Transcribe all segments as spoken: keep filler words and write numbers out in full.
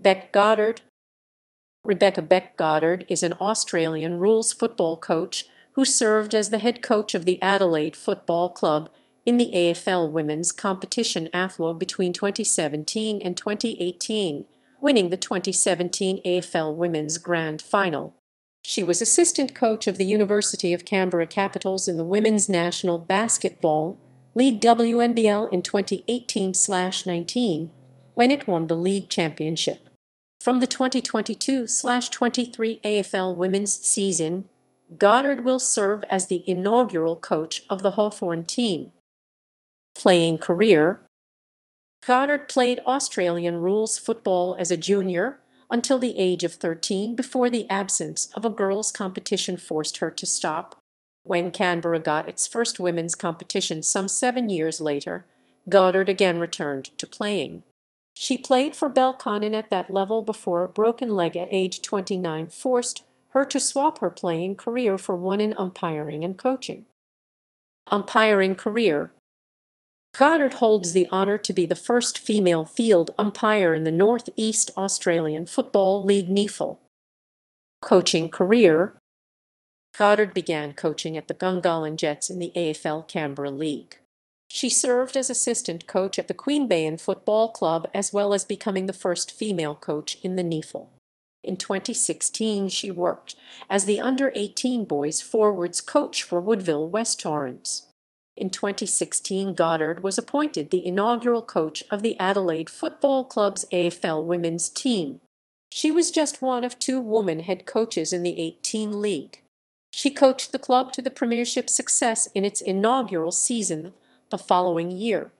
Bec Goddard. Rebecca Bec Goddard is an Australian rules football coach who served as the head coach of the Adelaide Football Club in the A F L Women's Competition A F L W between twenty seventeen and twenty eighteen, winning the twenty seventeen A F L Women's Grand Final. She was assistant coach of the University of Canberra Capitals in the Women's National Basketball League W N B L in twenty eighteen nineteen, when it won the league championship. From the twenty twenty-two twenty-three A F L Women's season, Goddard will serve as the inaugural coach of the Hawthorn team. Playing career. Goddard played Australian rules football as a junior until the age of thirteen before the absence of a girls' competition forced her to stop. When Canberra got its first women's competition some seven years later, Goddard again returned to playing. She played for Belconnen at that level before a broken leg at age twenty-nine forced her to swap her playing career for one in umpiring and coaching. Umpiring career. Goddard holds the honour to be the first female field umpire in the North East Australian Football League N E F L. Coaching career. Goddard began coaching at the Gungollen Jets in the A F L Canberra League. She served as assistant coach at the Queen Bayan Football Club as well as becoming the first female coach in the N E F L. In twenty sixteen, she worked as the under eighteen boys forwards coach for Woodville West Torrens. In twenty sixteen, Goddard was appointed the inaugural coach of the Adelaide Football Club's A F L women's team. She was just one of two woman head coaches in the eighteen league. She coached the club to the premiership success in its inaugural season the following year.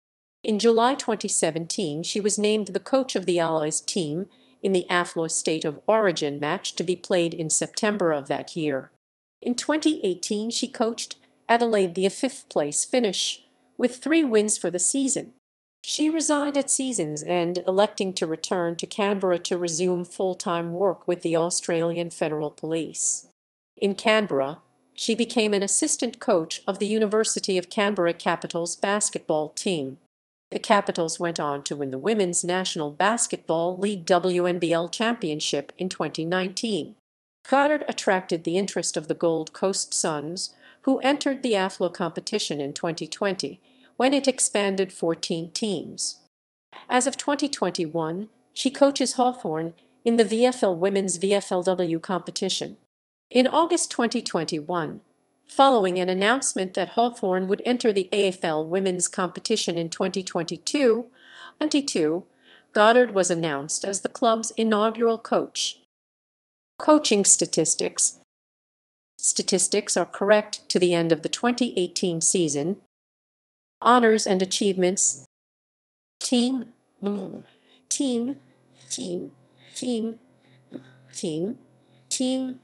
In July twenty seventeen, she was named the coach of the Allies team in the A F L W State of Origin match to be played in September of that year. In twenty eighteen, she coached Adelaide to a fifth-place finish, with three wins for the season. She resigned at season's end, electing to return to Canberra to resume full-time work with the Australian Federal Police. In Canberra, she became an assistant coach of the University of Canberra Capitals basketball team. The Capitals went on to win the Women's National Basketball League W N B L Championship in twenty nineteen. Goddard attracted the interest of the Gold Coast Suns, who entered the A F L W competition in twenty twenty, when it expanded fourteen teams. As of twenty twenty-one, she coaches Hawthorn in the V F L Women's V F L W competition. In August twenty twenty-one, following an announcement that Hawthorn would enter the A F L Women's competition in twenty twenty-two twenty-two, Goddard was announced as the club's inaugural coach. Coaching statistics. Statistics are correct to the end of the twenty eighteen season. Honors and achievements. Team, team, team, team, team, team.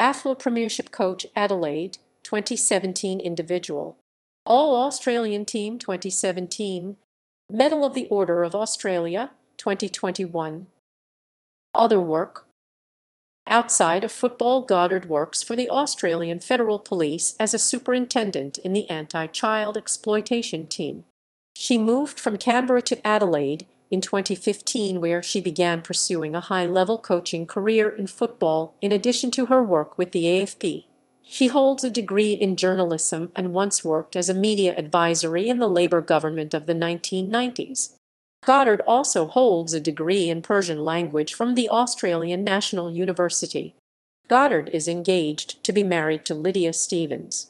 A F L W Premiership Coach Adelaide, twenty seventeen individual. All-Australian Team twenty seventeen. Medal of the Order of Australia, twenty twenty-one. Other work. Outside of football, Goddard works for the Australian Federal Police as a superintendent in the anti-child exploitation team. She moved from Canberra to Adelaide in twenty fifteen, where she began pursuing a high-level coaching career in football in addition to her work with the A F P. She holds a degree in journalism and once worked as a media advisory in the Labor government of the nineteen nineties. Goddard also holds a degree in Persian language from the Australian National University. Goddard is engaged to be married to Lydia Stevens.